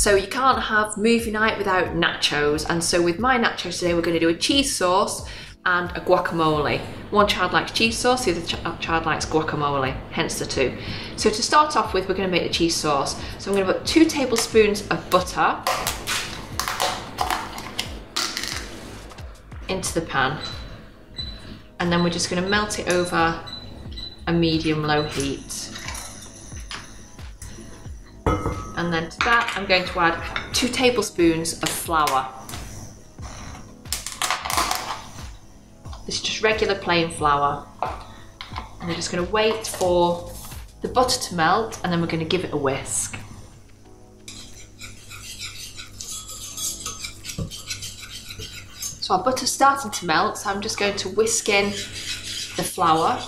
So you can't have movie night without nachos. And so with my nachos today, we're going to do a cheese sauce and a guacamole. One child likes cheese sauce, the other child likes guacamole, hence the two. So to start off with, we're going to make the cheese sauce. So I'm going to put 2 tablespoons of butter into the pan. And then we're just going to melt it over a medium-low heat. And then to that, I'm going to add 2 tablespoons of flour. This is just regular plain flour. And we're just going to wait for the butter to melt, and then we're going to give it a whisk. So our butter's starting to melt, so I'm just going to whisk in the flour,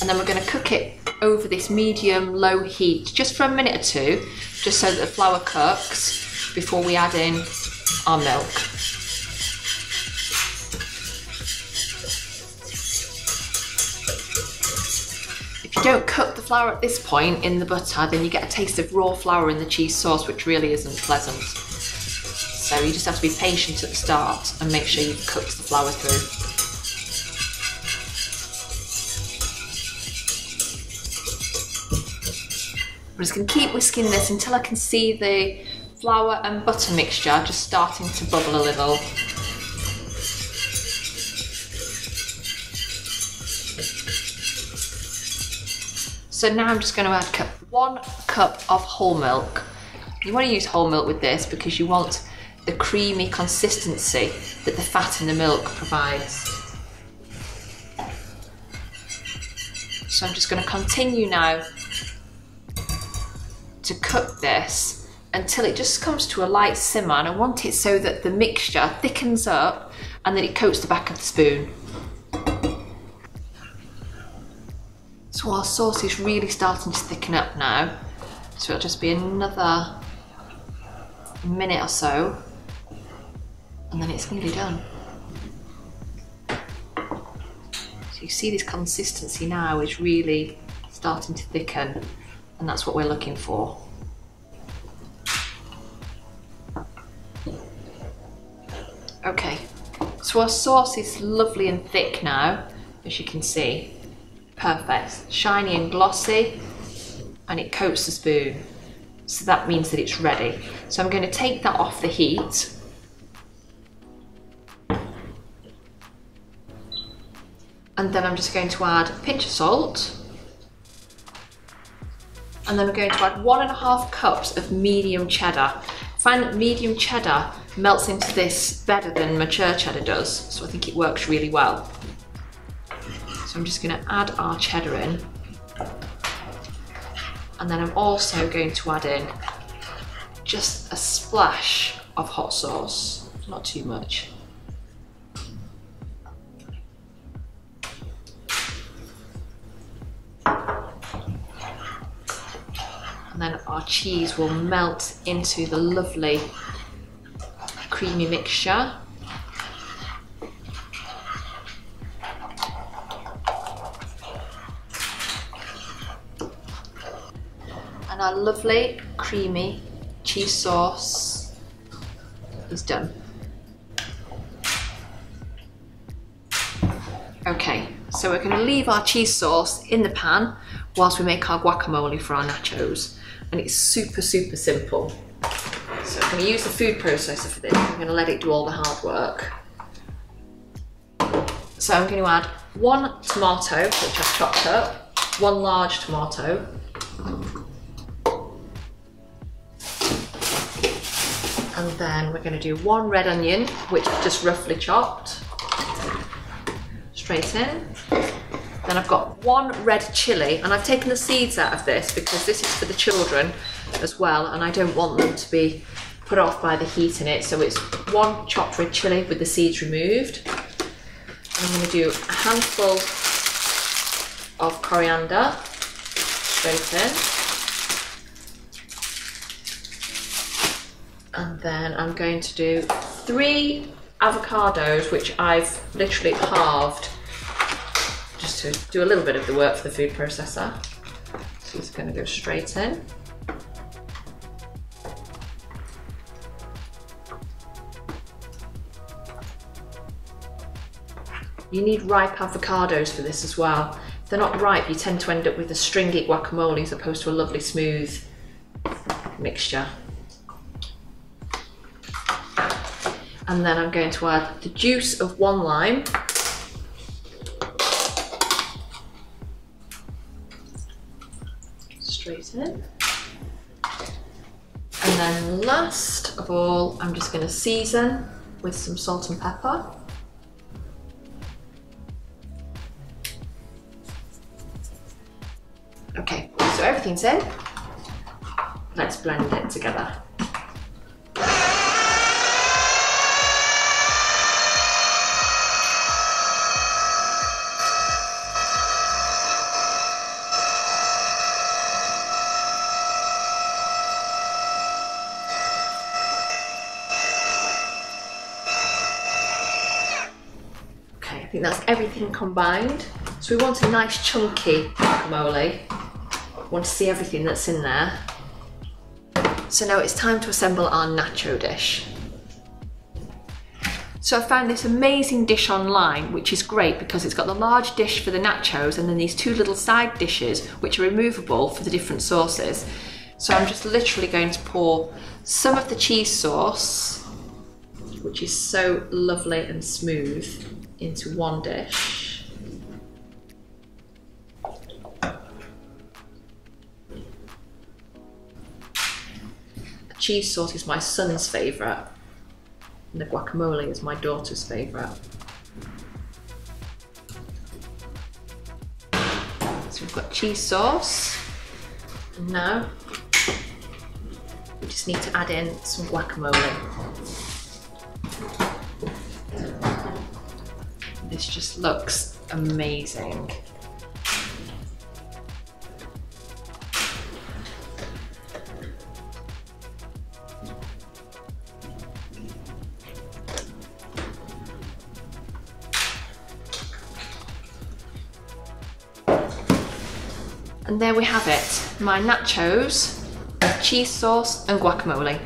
and then we're going to cook it over this medium-low heat, just for a minute or two, just so that the flour cooks before we add in our milk. If you don't cook the flour at this point in the butter, then you get a taste of raw flour in the cheese sauce, which really isn't pleasant. So you just have to be patient at the start and make sure you've cooked the flour through. I'm just going to keep whisking this until I can see the flour and butter mixture just starting to bubble a little. So now I'm just going to add 1 cup of whole milk. You want to use whole milk with this because you want the creamy consistency that the fat in the milk provides. So I'm just going to continue now to cook this until it just comes to a light simmer, and I want it so that the mixture thickens up and then it coats the back of the spoon. So our sauce is really starting to thicken up now, so it'll just be another minute or so and then it's nearly done. So you see this consistency now is really starting to thicken. And that's what we're looking for. Okay, so our sauce is lovely and thick now, as you can see. Perfect, shiny and glossy, and it coats the spoon. So that means that it's ready. So I'm going to take that off the heat. And then I'm just going to add a pinch of salt. And then we're going to add 1.5 cups of medium cheddar. I find that medium cheddar melts into this better than mature cheddar does, so I think it works really well. So I'm just going to add our cheddar in. And then I'm also going to add in just a splash of hot sauce, not too much. Then our cheese will melt into the lovely creamy mixture. And our lovely creamy cheese sauce is done. Okay, so we're going to leave our cheese sauce in the pan whilst we make our guacamole for our nachos. And it's super, super simple. So I'm going to use the food processor for this. I'm going to let it do all the hard work. So I'm going to add 1 tomato, which I've chopped up, 1 large tomato. And then we're going to do 1 red onion, which I've just roughly chopped, straight in. Then I've got 1 red chilli, and I've taken the seeds out of this because this is for the children as well, and I don't want them to be put off by the heat in it. So it's 1 chopped red chilli with the seeds removed. And I'm going to do a handful of coriander straight in. And then I'm going to do 3 avocados, which I've literally halved just to do a little bit of the work for the food processor. So it's going to go straight in. You need ripe avocados for this as well. If they're not ripe, you tend to end up with a stringy guacamole as opposed to a lovely smooth mixture. And then I'm going to add the juice of one lime. Straight in. And then last of all, I'm just going to season with some salt and pepper. Okay, so everything's in. Let's blend it together. I think that's everything combined. So we want a nice chunky guacamole. We want to see everything that's in there. So now it's time to assemble our nacho dish. So I found this amazing dish online, which is great because it's got the large dish for the nachos and then these two little side dishes which are removable for the different sauces. So I'm just literally going to pour some of the cheese sauce, which is so lovely and smooth, into one dish. The cheese sauce is my son's favourite, and the guacamole is my daughter's favourite. So we've got cheese sauce, and now we just need to add in some guacamole. This just looks amazing. And there we have it, my nachos with cheese sauce and guacamole.